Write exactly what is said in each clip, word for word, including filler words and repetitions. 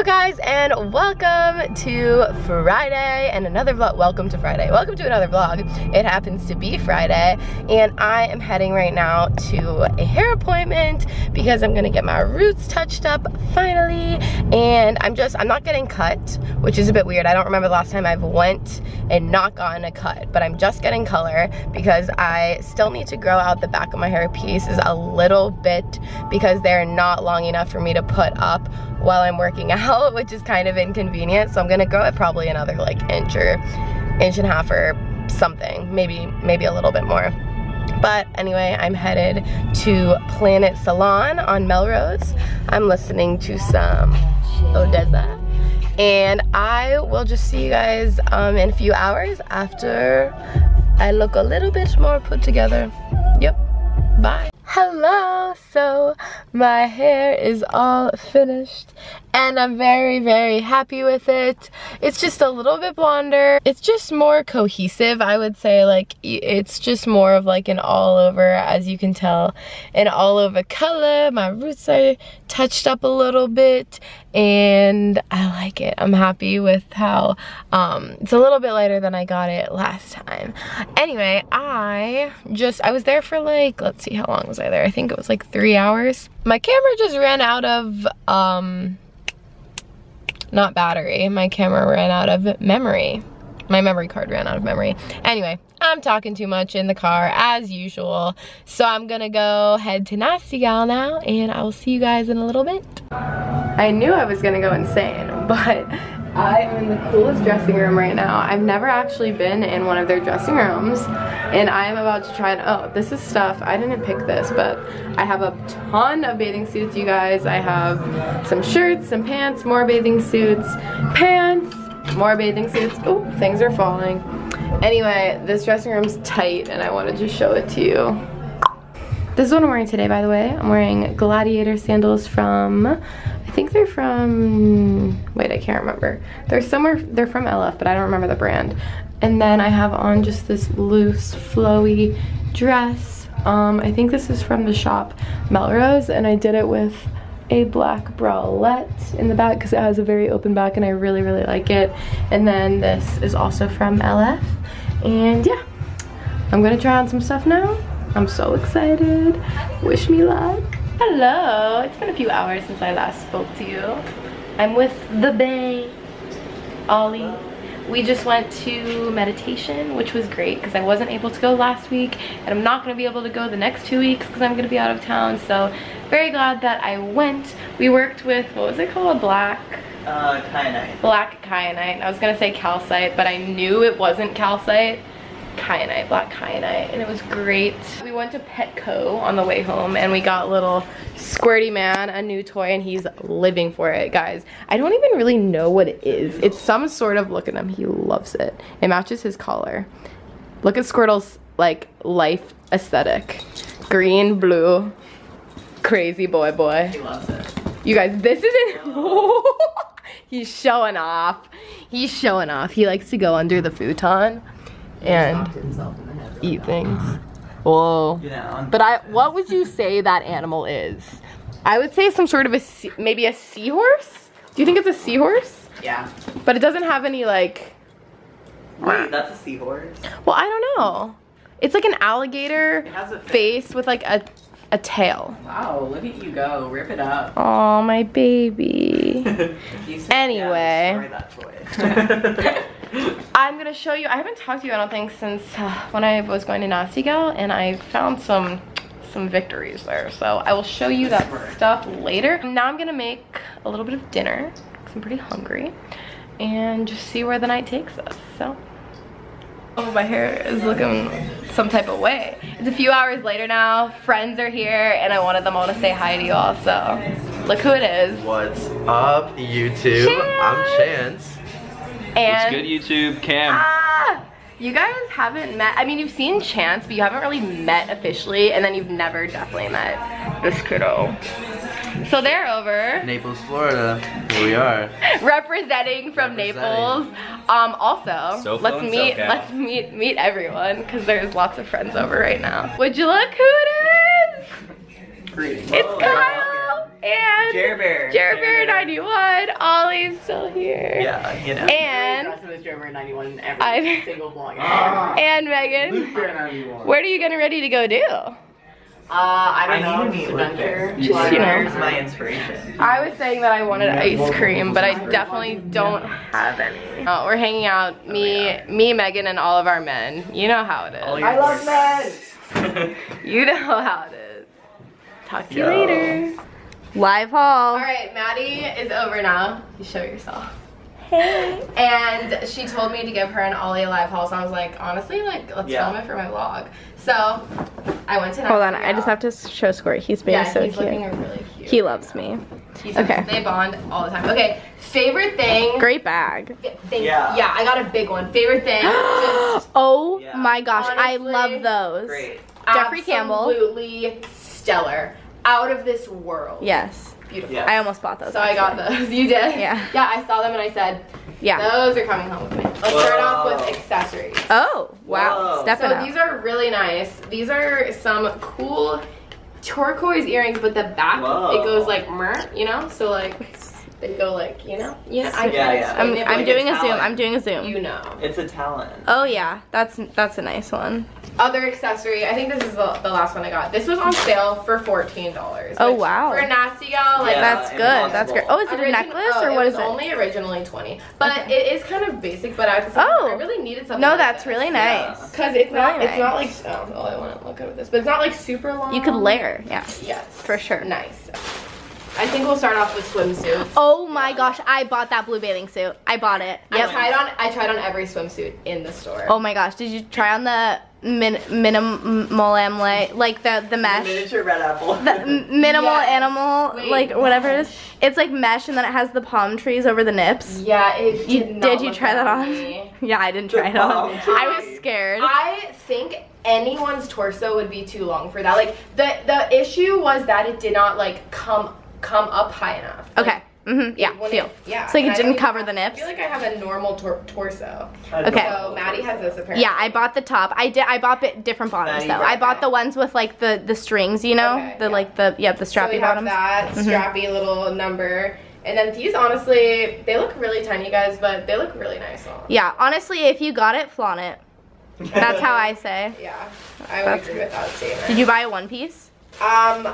Hello guys and welcome to Friday and another vlog. Welcome to Friday. Welcome to another vlog. It happens to be Friday and I am heading right now to a hair appointment because I'm gonna get my roots touched up finally, and I'm just, I'm not getting cut, which is a bit weird. I don't remember the last time I've went and not gotten a cut, but I'm just getting color because I still need to grow out the back of my hair pieces a little bit because they're not long enough for me to put up while I'm working out, which is kind of inconvenient. So I'm gonna grow it probably another like inch or inch and a half or something, maybe maybe a little bit more. But anyway, I'm headed to Planet Salon on Melrose. I'm listening to some Odesza, and I will just see you guys um, in a few hours after I look a little bit more put together. Yep, bye. Hello, so my hair is all finished and I'm very, very happy with it. It's just a little bit blonder. It's just more cohesive, I would say. Like, it's just more of like an all over, as you can tell, an all over color. My roots are touched up a little bit and I like it. I'm happy with how um, it's a little bit lighter than I got it last time. Anyway, I just, I was there for like, let's see, how long was I there? I think it was like three hours. My camera just ran out of, um, not battery. My camera ran out of memory. My memory card ran out of memory. Anyway, I'm talking too much in the car as usual. So I'm gonna go head to Nasty Gal now and I will see you guys in a little bit. I knew I was gonna go insane, but I am in the coolest dressing room right now. I've never actually been in one of their dressing rooms and I am about to try it. Oh, this is stuff, I didn't pick this, but I have a ton of bathing suits, you guys. I have some shirts, some pants, more bathing suits, pants, more bathing suits. Oh, things are falling. Anyway, this dressing room's tight and I wanted to show it to you. This is what I'm wearing today, by the way. I'm wearing gladiator sandals from, I think they're from, wait, I can't remember. They're somewhere, they're from L F, but I don't remember the brand. And then I have on just this loose, flowy dress. Um, I think this is from the shop Melrose, and I did it with a black bralette in the back because it has a very open back and I really, really like it. And then this is also from L F. And yeah, I'm gonna try on some stuff now. I'm so excited. Wish me luck. Hello, it's been a few hours since I last spoke to you. I'm with the bae, Ollie. We just went to meditation, which was great because I wasn't able to go last week and I'm not going to be able to go the next two weeks because I'm going to be out of town. So very glad that I went. We worked with, what was it called? Black? Uh, kyanite. Black kyanite. I was going to say calcite, but I knew it wasn't calcite. Kyanite, black kyanite, and it was great. We went to Petco on the way home and we got little Squirty Man, a new toy, and he's living for it, guys. I don't even really know what it is. It's some sort of, look at him, he loves it. It matches his collar. Look at Squirtle's like life aesthetic. Green, blue, crazy boy boy. He loves it. You guys, this isn't he's showing off. He's showing off. He likes to go under the futon and eat things. Whoa. But I, what would you say that animal is? I would say some sort of a, sea, maybe a seahorse? Do you think it's a seahorse? Yeah. But it doesn't have any like... Wait, that's a seahorse? Well, I don't know. It's like an alligator face with like a, a tail. Wow, look at you go. Rip it up. Aw, my baby. Anyway. I'm gonna show you, I haven't talked to you, I don't think, since uh, when I was going to Nasty Gal, and I found some some victories there, so I will show you that stuff later. Now I'm gonna make a little bit of dinner because I'm pretty hungry and just see where the night takes us. So oh, my hair is looking some type of way. It's a few hours later now, friends are here, and I wanted them all to say hi to you all, so look who it is. What's up, YouTube? Chance. I'm Chance. And it's good, YouTube. Cam. Ah, you guys haven't met. I mean, you've seen Chance, but you haven't really met officially, and then you've never definitely met this kiddo. So they're over. Naples, Florida. Here we are. Representing from Representing. Naples. Um, also, so let's meet. So let's meet meet everyone because there's lots of friends over right now. Would you look who it is? Great. It's Kyle. and Jer Bear, Jer Bear ninety-one. Ollie's still here. Yeah, you know. And Jer Bear ninety-one in every I've, single vlog. Ah, and Megan. What are you getting ready to go do? Uh, I don't I know. Need to meet adventure. Just, just you know, my inspiration. I was saying that I wanted ice cream, but I definitely don't have any. Uh, we're hanging out, me, oh, yeah. me, Megan, and all of our men. You know how it is. I love men. You know how it is. Talk to Yo. you later. Live haul. All right, Maddie is over now. You show yourself. Hey. And she told me to give her an Ollie live haul, so I was like, honestly, like, let's yeah. film it for my vlog. So I went to Hold on, I just have to show Squirt. He's being yeah, so he's cute. Really cute. He loves right me. He's okay. They bond all the time. Okay, favorite thing. Great bag. Thing, yeah. yeah, I got a big one. Favorite thing. Just, oh yeah. my gosh, honestly, I love those. Great. Jeffrey Campbell. Absolutely stellar. Out of this world. Yes. Beautiful. Yes. I almost bought those. So actually. I got those. You did? Yeah. Yeah, I saw them and I said, yeah, those are coming home with me. Let's Whoa. start off with accessories. Oh, wow. Step so these up. are really nice. These are some cool turquoise earrings, but the back, Whoa. it goes like, you know? So like, they go like, you know? You know I yeah, yeah. I'm, I'm like doing a, a zoom. I'm doing a zoom. You know. It's a talent. Oh yeah, that's, that's a nice one. Other accessory, I think this is the, the last one I got. This was on sale for fourteen dollars. Oh wow! For a Nasty Gal, like yeah, that's good. Impossible. That's good. Oh, is it Origin a necklace oh, or what it is it? Only originally twenty, but okay. it is kind of basic. But I just oh, I really needed something. No, like that's this. really nice. Because yeah. it's really not, nice. it's not like oh, no, I want to look at this, but it's not like super long. You could layer, yeah. Yes, for sure. Nice. I think we'll start off with swimsuits. Oh my gosh, I bought that blue bathing suit. I bought it. Yep. I tried on. I tried on every swimsuit in the store. Oh my gosh, did you try on the? Min minimal amle like the the mesh miniature red apple the minimal yes. animal Wait, like whatever gosh. it is it's like mesh and then it has the palm trees over the nips. Yeah, it did, you, not did you try that on me. Yeah, I didn't the try it on tree. I was scared. I think anyone's torso would be too long for that. Like the the issue was that it did not like come come up high enough. Like, okay. Mm-hmm. Yeah, feel. It, yeah. So like it didn't cover the nips. I feel like I have a normal tor torso. Okay. So Maddie has this apparently. Yeah, I bought the top. I did. I bought different bottoms Maddie though. I bought that. the ones with like the the strings, you know, okay, the yeah. like the yeah the strappy so we bottoms. Have that mm-hmm. strappy little number. And then these, honestly, they look really tiny, guys, but they look really nice on. Yeah, honestly, if you got it, flaunt it. That's how I say. Yeah, I would That's agree with that statement. Did you buy a one piece? Um.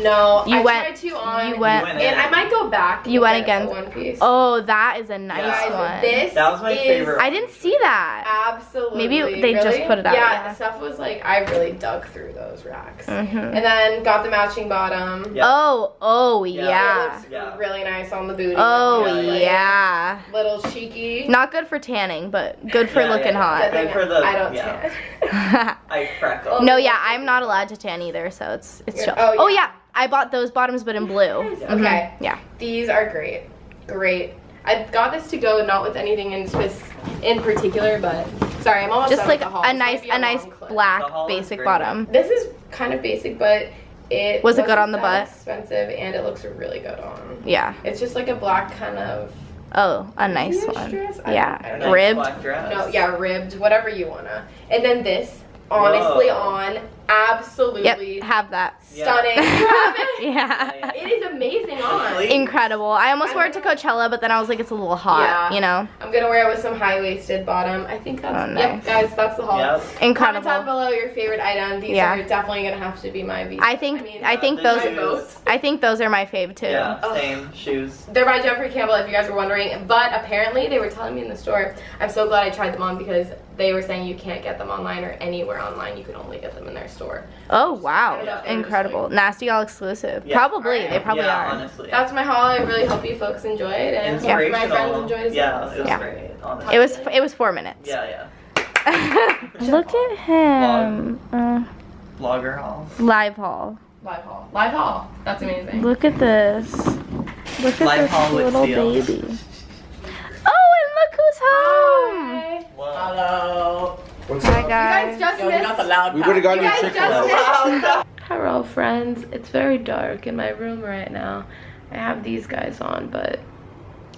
No, you I went, tried two on, you went, and I might go back. You went again. One piece. Oh, that is a nice Guys, one. This that was my favorite. I didn't see that. Absolutely. Maybe they really? just put it out. Yeah, yeah, stuff was like I really dug through those racks, mm-hmm. and then got the matching bottom. Yep. Oh, oh yeah. yeah. It looks yeah. really nice on the booty. Oh really, like, yeah. Little cheeky. Not good for tanning, but good for yeah, looking yeah. hot. Good for the, I don't yeah. tan. I freckle. No, yeah, I'm not allowed to tan either, so it's it's. Chill. Oh yeah. Oh, yeah. I bought those bottoms, but in blue. Nice. Mm-hmm. Okay. Yeah. These are great. Great. I got this to go, not with anything in in particular, but sorry, I'm almost just done like with the haul. a nice, a, a nice black basic bottom. This is kind of basic, but it was it good on the butt. Expensive, and it looks really good on. Yeah. It's just like a black kind of. Oh, a nice one. Dress? Yeah. I, I nice ribbed. Black dress. No, yeah, ribbed. Whatever you wanna. And then this. Honestly, Whoa. on absolutely yep, have that stunning. Yeah, yeah. It is amazing on. Incredible. I almost I'm wore it to Coachella, but then I was like, it's a little hot. Yeah. You know. I'm gonna wear it with some high-waisted bottom. I think that's. Oh, nice. Yep, guys, that's the haul. Yep. Incredible. Comment down below your favorite item. These yeah. are definitely gonna have to be my. V I think. I, mean, I think uh, those. I think those are my fave too. Yeah. Oh. Same shoes. They're by Jeffrey Campbell, if you guys were wondering. But apparently, they were telling me in the store. I'm so glad I tried them on because. They were saying you can't get them online or anywhere online. You can only get them in their store. Oh, wow. Yeah. Incredible. Nasty Gal exclusive. Yeah. Probably. Right. They probably yeah, are. Honestly. That's my haul. I really hope you folks enjoyed it. And yeah. my friends enjoyed it. Yeah, it was yeah. great. Honestly. It was, it was four minutes. Yeah, yeah. Look at him. Vlog. Uh, Vlogger haul. Live haul. Live haul. Live haul. That's amazing. Look at this. Look at Live this little baby. Who's home? Hi. Hello. What's Hi up? guys. You guys just Yo, missed. The loud we would have gotten you chicken. Hello, friends. It's very dark in my room right now. I have these guys on, but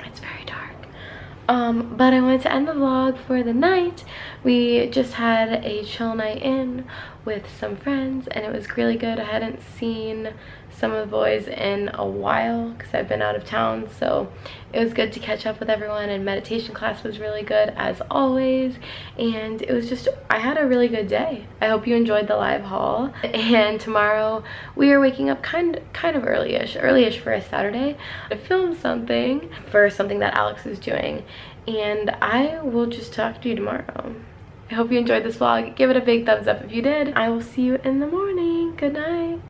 it's very dark. Um, but I wanted to end the vlog for the night. We just had a chill night in with some friends, and it was really good. I hadn't seen some of the boys in a while because I've been out of town, so it was good to catch up with everyone. And meditation class was really good as always, and it was just, I had a really good day. I hope you enjoyed the live haul, and tomorrow we are waking up kind kind of early-ish early-ish for a Saturday to film something for something that Alex is doing, and I will just talk to you tomorrow. I hope you enjoyed this vlog. Give it a big thumbs up if you did. I will see you in the morning. Good night.